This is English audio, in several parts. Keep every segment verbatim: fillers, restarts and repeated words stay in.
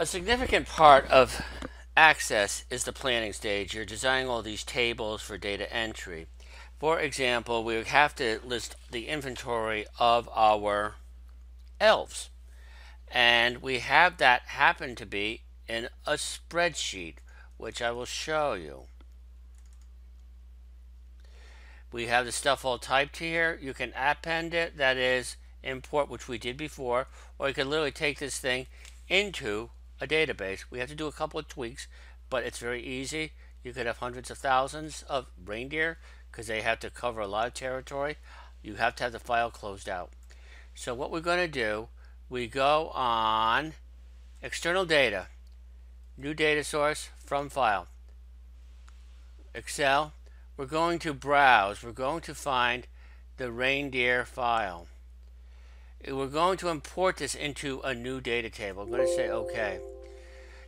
A significant part of Access is the planning stage. You're designing all these tables for data entry. For example, we would have to list the inventory of our elves. And we have that happen to be in a spreadsheet, which I will show you. We have the stuff all typed here. You can append it, that is import, which we did before, or you can literally take this thing into a database. We have to do a couple of tweaks, but it's very easy. You could have hundreds of thousands of reindeer because they have to cover a lot of territory. You have to have the file closed out. So what we're going to do, we go on external data, new data source, from file, Excel. We're going to browse. We're going to find the reindeer file. We're going to import this into a new data table. I'm going to say OK.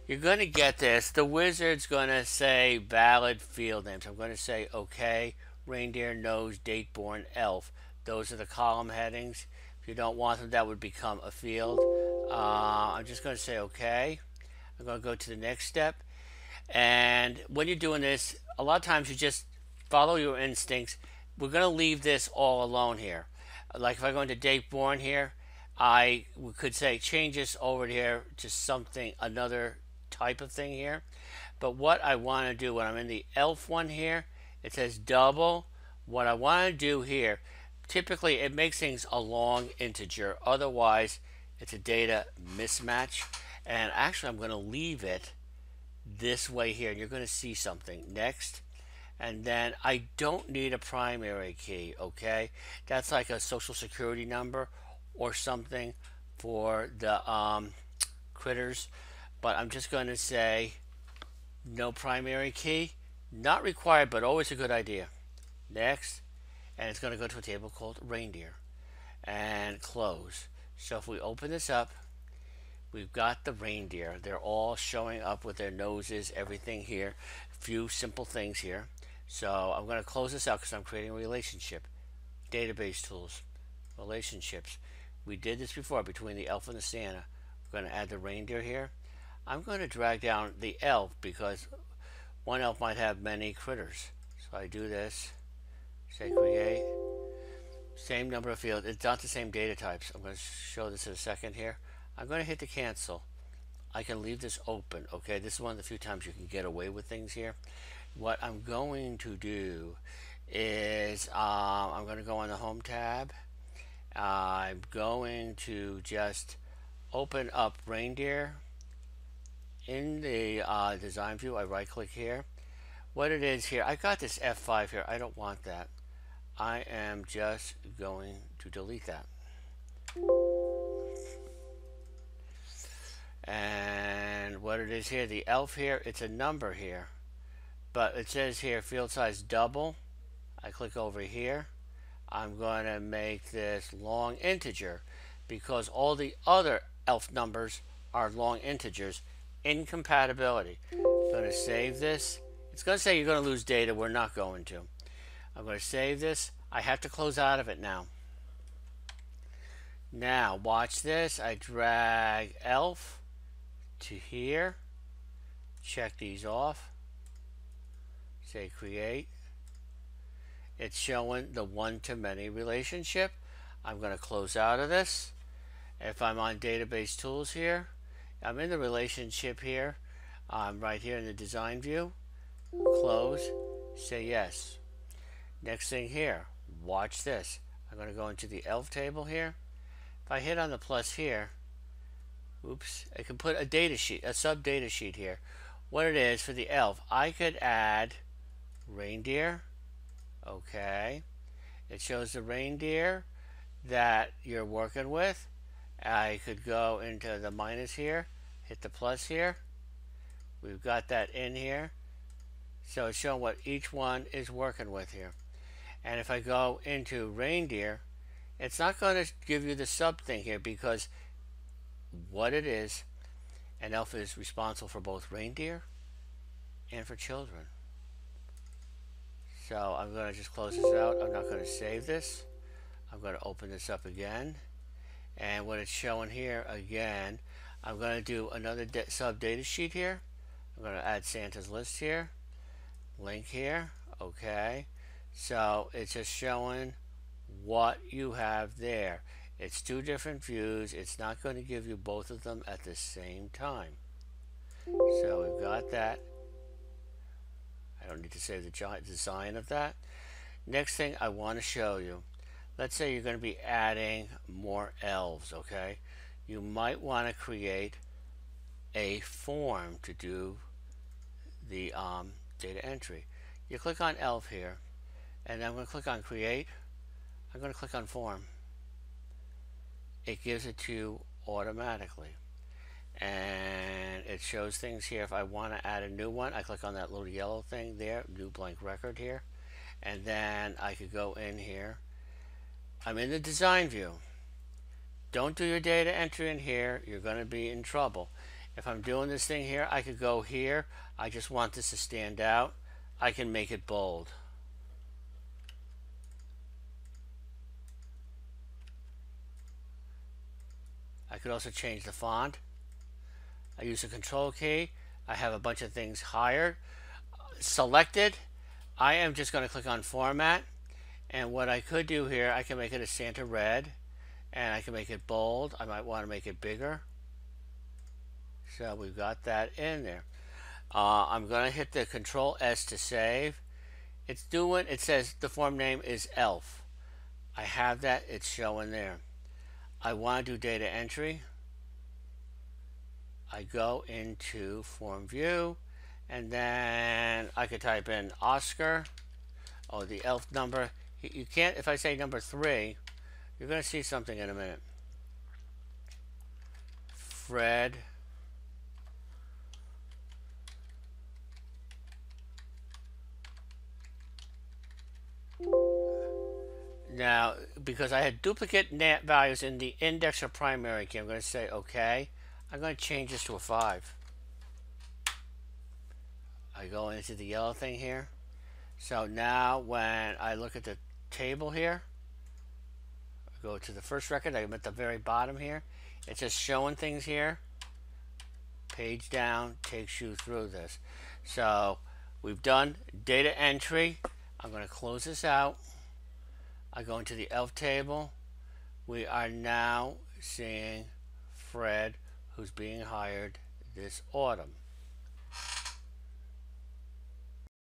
You're going to get this. The wizard's going to say valid field names. I'm going to say OK, reindeer, nose, date born, elf. Those are the column headings. If you don't want them, that would become a field. Uh, I'm just going to say OK. I'm going to go to the next step. And when you're doing this, a lot of times you just follow your instincts. We're going to leave this all alone here. Like if I go into date born here, I could say change this over here to something, another type of thing here. But what I want to do when I'm in the elf one here, it says double. What I want to do here, typically it makes things a long integer. Otherwise, it's a data mismatch. And actually, I'm going to leave it this way here. And you're going to see something next. And then I don't need a primary key, okay? That's like a social security number or something for the um, critters. But I'm just going to say no primary key. Not required, but always a good idea. Next. And it's going to go to a table called reindeer. And close. So if we open this up, we've got the reindeer. They're all showing up with their noses, everything here. A few simple things here. So I'm going to close this out because I'm creating a relationship. Database tools, relationships. We did this before between the elf and the Santa. We're going to add the reindeer here. I'm going to drag down the elf because one elf might have many critters. So I do this, say create. Same number of fields. It's not the same data types. I'm going to show this in a second here. I'm going to hit the cancel. I can leave this open. Okay, this is one of the few times you can get away with things here. What I'm going to do is um, I'm going to go on the Home tab. Uh, I'm going to just open up reindeer in the uh, design view. I right click here. What it is here, I got this F five here. I don't want that. I am just going to delete that. And what it is here, the elf here, it's a number here. But it says here field size double. I click over here. I'm going to make this long integer because all the other elf numbers are long integers. Incompatibility. I'm going to save this. It's going to say you're going to lose data. We're not going to. I'm going to save this. I have to close out of it now. Now watch this. I drag elf to here. Check these off. Say create. It's showing the one-to-many relationship. I'm going to close out of this. If I'm on database tools here, I'm in the relationship here. I'm right here in the design view. Close. Say yes. Next thing here, watch this. I'm going to go into the elf table here. If I hit on the plus here, oops, I can put a data sheet, a sub data sheet here. What it is for the elf, I could add reindeer. Okay, it shows the reindeer that you're working with. I could go into the minus here, hit the plus here. We've got that in here. So it's showing what each one is working with here. And if I go into reindeer, it's not going to give you the sub thing here because what it is, an elf is responsible for both reindeer and for children. So I'm going to just close this out. I'm not going to save this. I'm going to open this up again. And what it's showing here again, I'm going to do another sub data sheet here. I'm going to add Santa's list here, link here. Okay, so it's just showing what you have there. It's two different views. It's not going to give you both of them at the same time. So we've got that. I don't need to say the design of that. Next thing I want to show you, let's say you're going to be adding more elves, okay? You might want to create a form to do the um, data entry. You click on elf here, and I'm going to click on create. I'm going to click on form. It gives it to you automatically. And it shows things here. If I want to add a new one, I click on that little yellow thing there, new blank record here. And then I could go in here. I'm in the design view. Don't do your data entry in here. You're going to be in trouble. If I'm doing this thing here, I could go here. I just want this to stand out. I can make it bold. I could also change the font. I use the control key. I have a bunch of things higher selected. I am just going to click on format, and what I could do here, I can make it a Santa red, and I can make it bold. I might want to make it bigger. So we've got that in there. Uh, I'm going to hit the control S to save. It's doing, it says the form name is elf. I have that, it's showing there. I want to do data entry. I go into form view, and then I could type in Oscar, or oh, the elf number. You can't, if I say number three, you're going to see something in a minute. Fred now, because I had duplicate net values in the index or primary key, I'm going to say okay. I'm going to change this to a five. I go into the yellow thing here. So now when I look at the table here, I go to the first record, I'm at the very bottom here. It's just showing things here. Page down takes you through this. So we've done data entry. I'm going to close this out. I go into the elf table. We are now seeing Fred, who's being hired this autumn.